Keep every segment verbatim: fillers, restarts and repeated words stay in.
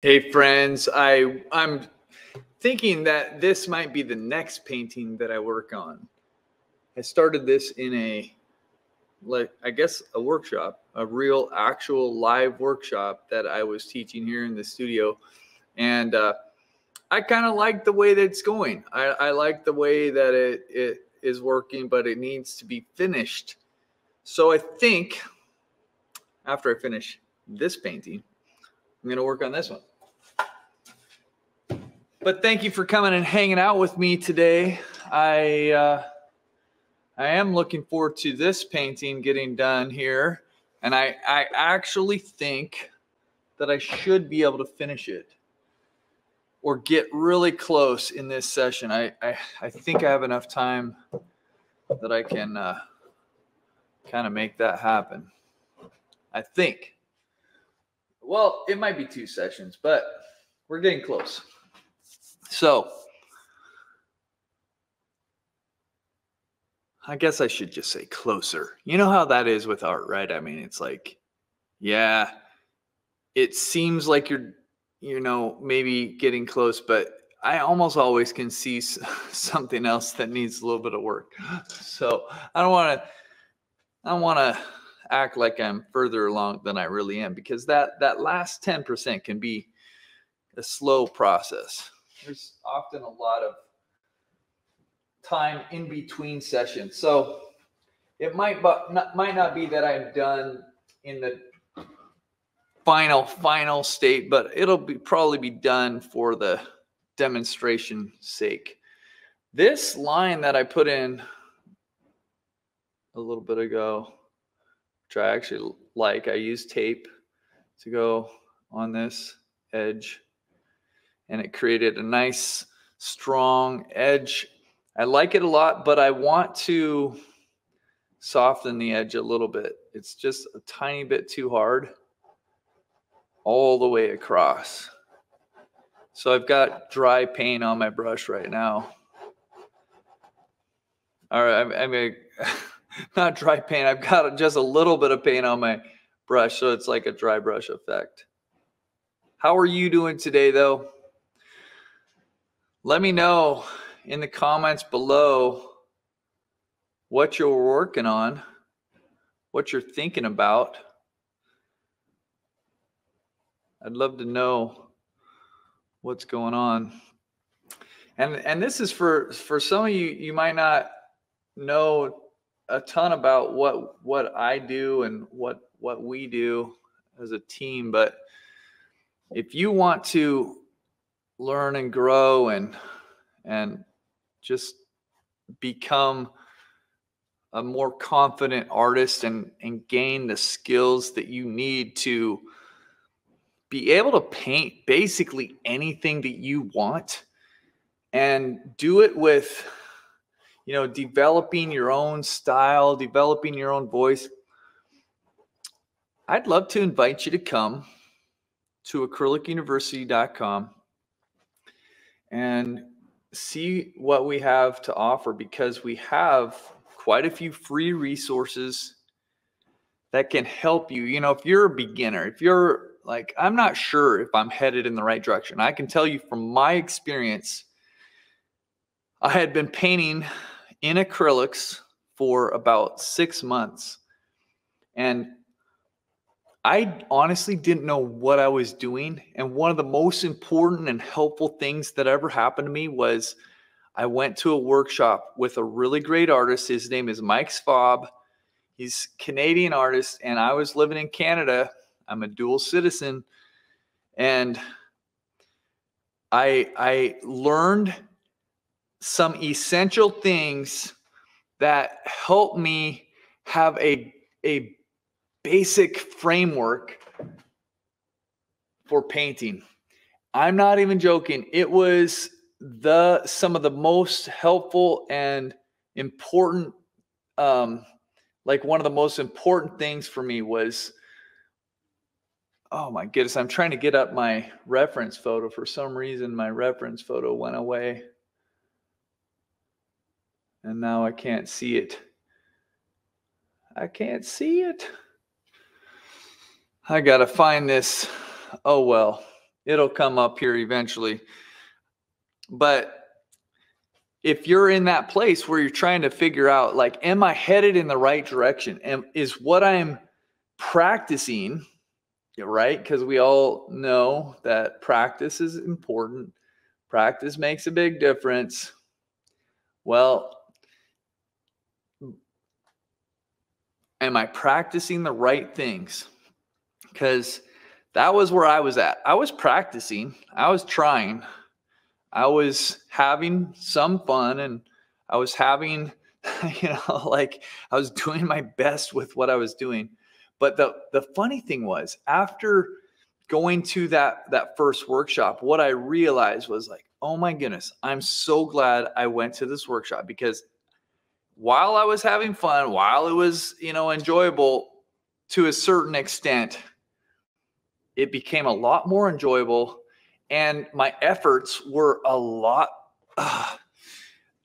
Hey friends, I, I'm thinking that this might be the next painting that I work on. I started this in a, like, I guess a workshop, a real actual live workshop that I was teaching here in the studio. And uh, I kind of like the way that it's going. I, I like the way that it, it is working, but it needs to be finished. So I think after I finish this painting, I'm going to work on this one. But thank you for coming and hanging out with me today. I uh, I am looking forward to this painting getting done here. And I, I actually think that I should be able to finish it or get really close in this session. I, I, I think I have enough time that I can uh, kind of make that happen. I think. Well, it might be two sessions, but we're getting close. So I guess I should just say closer. You know how that is with art, right? I mean, it's like, yeah, it seems like you're, you know, maybe getting close, but I almost always can see something else that needs a little bit of work. So I don't want to, I don't want to act like I'm further along than I really am, because that, that last ten percent can be a slow process. There's often a lot of time in between sessions. So it might, but not, might not be that I'm done in the final, final state, but it'll be probably be done for the demonstration sake. This line that I put in a little bit ago, which I actually like. I use tape to go on this edge, and it created a nice strong edge. I like it a lot, but I want to soften the edge a little bit. It's just a tiny bit too hard all the way across. So I've got dry paint on my brush right now. All right, I'm, I'm gonna not dry paint. I've got just a little bit of paint on my brush, so it's like a dry brush effect. How are you doing today, though? Let me know in the comments below what you're working on, what you're thinking about. I'd love to know what's going on. And and this is for, for some of you, you might not know a ton about what what I do and what what we do as a team, but if you want to learn and grow and and just become a more confident artist and and gain the skills that you need to be able to paint basically anything that you want, and do it with, you know, developing your own style, developing your own voice, I'd love to invite you to come to acrylic university dot com and see what we have to offer, because we have quite a few free resources that can help you. You know, if you're a beginner, if you're like, I'm not sure if I'm headed in the right direction, I can tell you from my experience, I had been painting in acrylics for about six months, and I honestly didn't know what I was doing. And one of the most important and helpful things that ever happened to me was I went to a workshop with a really great artist. His name is Mike's Fob. He's a Canadian artist, and I was living in Canada. I'm a dual citizen, and I I learned some essential things that help me have a, a basic framework for painting. I'm not even joking. It was the some of the most helpful and important, um, like one of the most important things for me was, oh my goodness, I'm trying to get up my reference photo. For some reason, my reference photo went away, and now I can't see it. I can't see it. I gotta find this. Oh well, It'll come up here eventually. But if you're in that place where you're trying to figure out, like, am I headed in the right direction? And is what I'm practicing, right? Because we all know that practice is important. Practice makes a big difference. Well, am I practicing the right things? Because that was where I was at. I was practicing. I was trying. I was having some fun, and I was having, you know, like I was doing my best with what I was doing. But the, the funny thing was, after going to that, that first workshop, what I realized was like, oh my goodness, I'm so glad I went to this workshop, because while I was having fun, while it was, you know, enjoyable to a certain extent, it became a lot more enjoyable. And my efforts were a lot uh,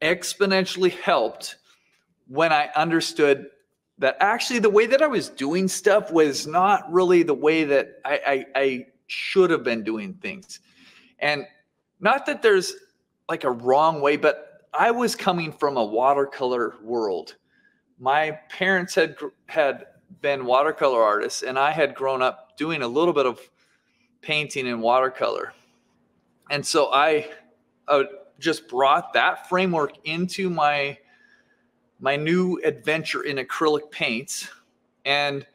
exponentially helped when I understood that actually the way that I was doing stuff was not really the way that I, I, I should have been doing things. And not that there's like a wrong way, but I was coming from a watercolor world. My parents had, had been watercolor artists, and I had grown up doing a little bit of painting and watercolor. And so I uh, just brought that framework into my, my new adventure in acrylic paints. And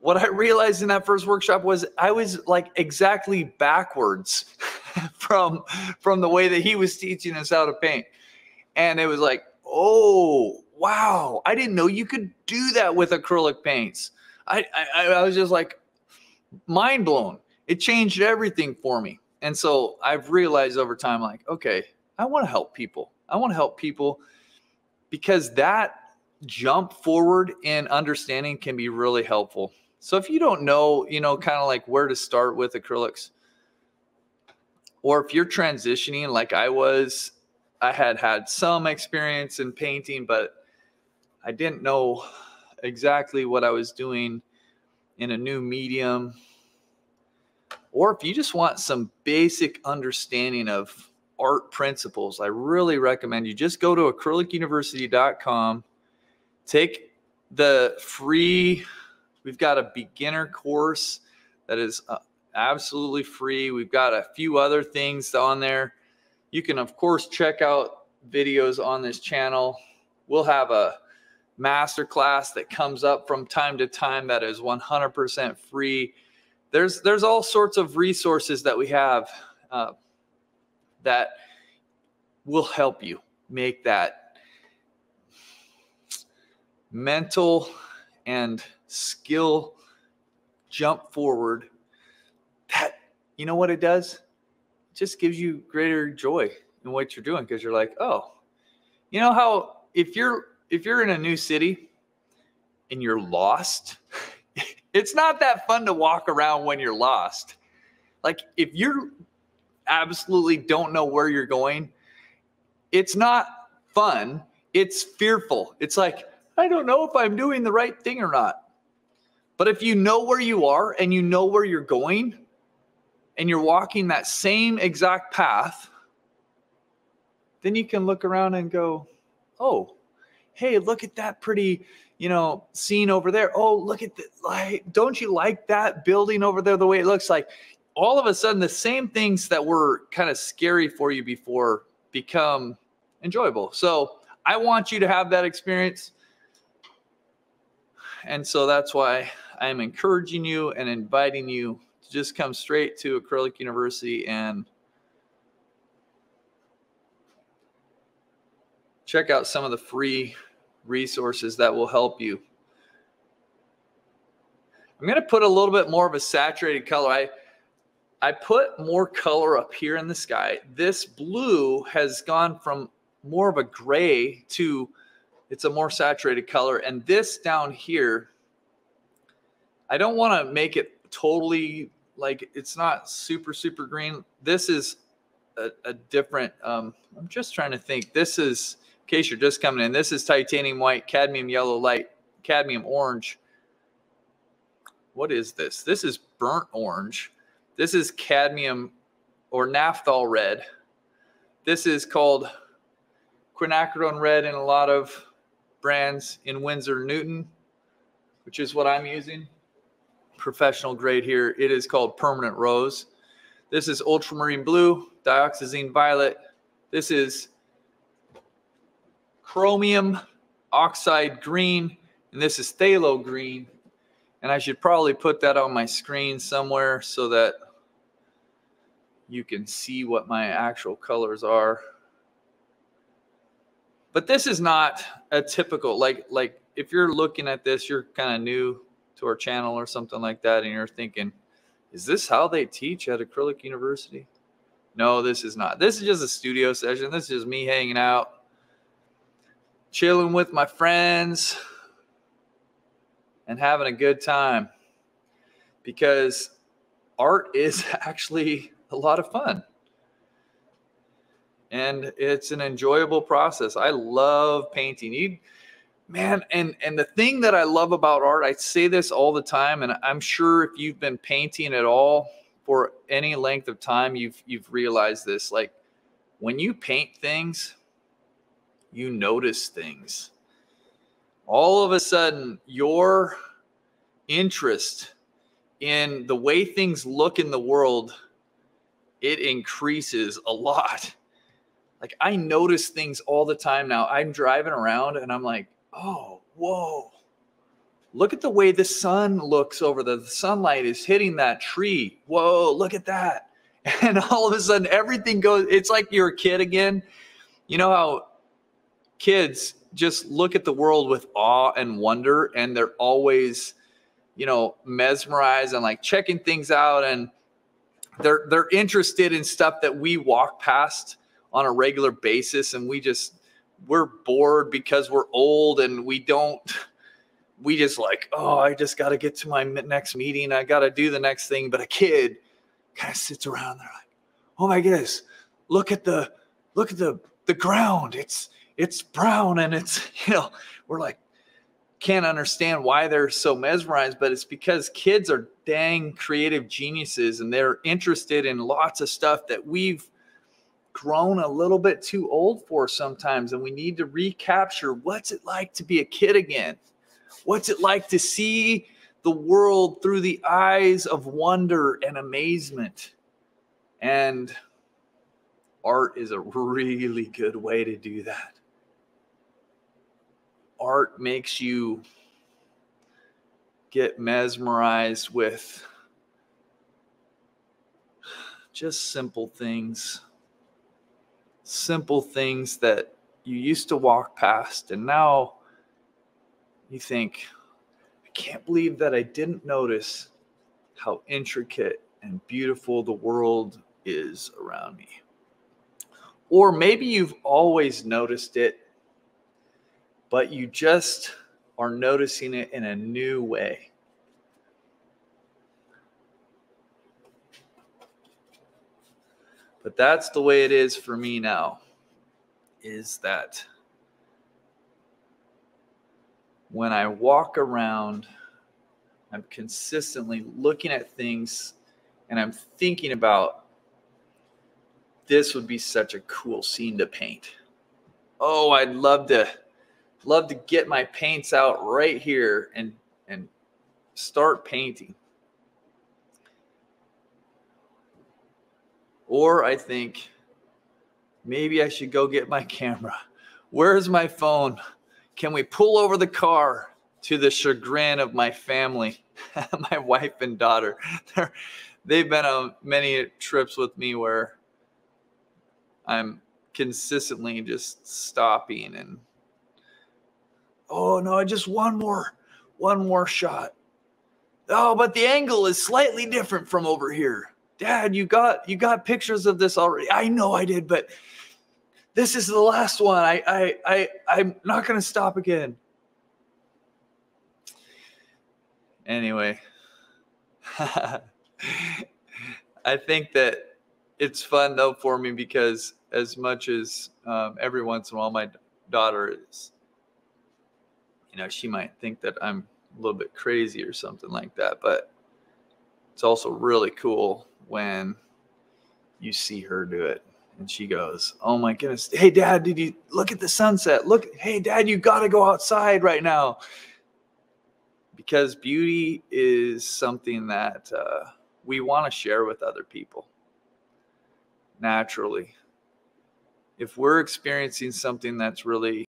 what I realized in that first workshop was I was like exactly backwards from, from the way that he was teaching us how to paint. And it was like, oh, wow, I didn't know you could do that with acrylic paints. I, I, I was just like mind blown. It changed everything for me. And so I've realized over time, like, okay, I want to help people. I want to help people, because that jump forward in understanding can be really helpful. So if you don't know, you know, kind of like where to start with acrylics, or if you're transitioning like I was, I had had some experience in painting, but I didn't know exactly what I was doing in a new medium. Or if you just want some basic understanding of art principles, I really recommend you just go to acrylic university dot com, take the free, we've got a beginner course that is uh, absolutely free. We've got a few other things on there. You can, of course, check out videos on this channel. We'll have a masterclass that comes up from time to time that is one hundred percent free. There's, there's all sorts of resources that we have uh, that will help you make that mental and skill jump forward. That, you know what it does? It just gives you greater joy in what you're doing, because you're like, oh, you know how if you're, if you're in a new city and you're lost, it's not that fun to walk around when you're lost. Like if you absolutely don't know where you're going, it's not fun. It's fearful. It's like, I don't know if I'm doing the right thing or not. But if you know where you are and you know where you're going and you're walking that same exact path, then you can look around and go, oh, hey, look at that pretty, you know, scene over there. Oh, look at the light. Don't you like that building over there, the way it looks like? All of a sudden, the same things that were kind of scary for you before become enjoyable. So I want you to have that experience. And so that's why I'm encouraging you and inviting you to just come straight to Acrylic University and check out some of the free resources that will help you. I'm going to put a little bit more of a saturated color. I, I put more color up here in the sky. This blue has gone from more of a gray to it's a more saturated color. And this down here, I don't want to make it totally like it's not super, super green. This is a, a different, um, I'm just trying to think. This is, in case you're just coming in, this is titanium white, cadmium yellow light, cadmium orange. What is this? This is burnt orange. This is cadmium or naphthol red. This is called quinacridone red in a lot of brands. In Windsor Newton, which is what I'm using, professional grade here, it is called permanent rose. This is ultramarine blue, dioxazine violet. This is chromium oxide green, and this is thalo green. And I should probably put that on my screen somewhere so that you can see what my actual colors are. But this is not a typical, like, like if you're looking at this, you're kind of new to our channel or something like that, and you're thinking, is this how they teach at Acrylic University? No, this is not. This is just a studio session. This is me hanging out, chilling with my friends, and having a good time, because art is actually a lot of fun. And it's an enjoyable process. I love painting. You, man, and, and the thing that I love about art, I say this all the time, and I'm sure if you've been painting at all for any length of time, you've, you've realized this. Like, when you paint things, you notice things. All of a sudden, your interest in the way things look in the world, it increases a lot. Like, I notice things all the time now. I'm driving around and I'm like, oh, whoa, look at the way the sun looks over the, the sunlight is hitting that tree. Whoa, look at that. And all of a sudden everything goes, it's like you're a kid again. You know how kids just look at the world with awe and wonder, and they're always, you know, mesmerized and like checking things out, and they're, they're interested in stuff that we walk past on a regular basis, and we just, we're bored because we're old, and we don't, we just like, oh, I just got to get to my next meeting, I got to do the next thing. But a kid kind of sits around, they're like, oh my goodness, look at the, look at the, the ground, it's, it's brown, and it's, you know, we're like, can't understand why they're so mesmerized, but it's because kids are dang creative geniuses, and they're interested in lots of stuff that we've grown a little bit too old for sometimes, and we need to recapture what's it like to be a kid again. What's it like to see the world through the eyes of wonder and amazement? And art is a really good way to do that. Art makes you get mesmerized with just simple things. Simple things that you used to walk past, and now you think, I can't believe that I didn't notice how intricate and beautiful the world is around me. Or maybe you've always noticed it, but you just are noticing it in a new way. But that's the way it is for me now, is that when I walk around, I'm consistently looking at things, and I'm thinking about, this would be such a cool scene to paint. Oh, I'd love to, love to get my paints out right here and, and start painting. Or I think, maybe I should go get my camera. Where's my phone? Can we pull over the car? To the chagrin of my family, my wife and daughter. They're, they've been on many trips with me where I'm consistently just stopping and, oh no, just one more, one more shot. Oh, but the angle is slightly different from over here. Dad, you got you got pictures of this already. I know I did, but this is the last one. I I I I'm not gonna stop again. Anyway, I think that it's fun though for me, because as much as um, every once in a while my daughter is, you know, she might think that I'm a little bit crazy or something like that, but it's also really cool when you see her do it. And she goes, oh my goodness. Hey, Dad, did you look at the sunset? Look, hey, Dad, you got to go outside right now. Because beauty is something that uh, we want to share with other people naturally. If we're experiencing something that's really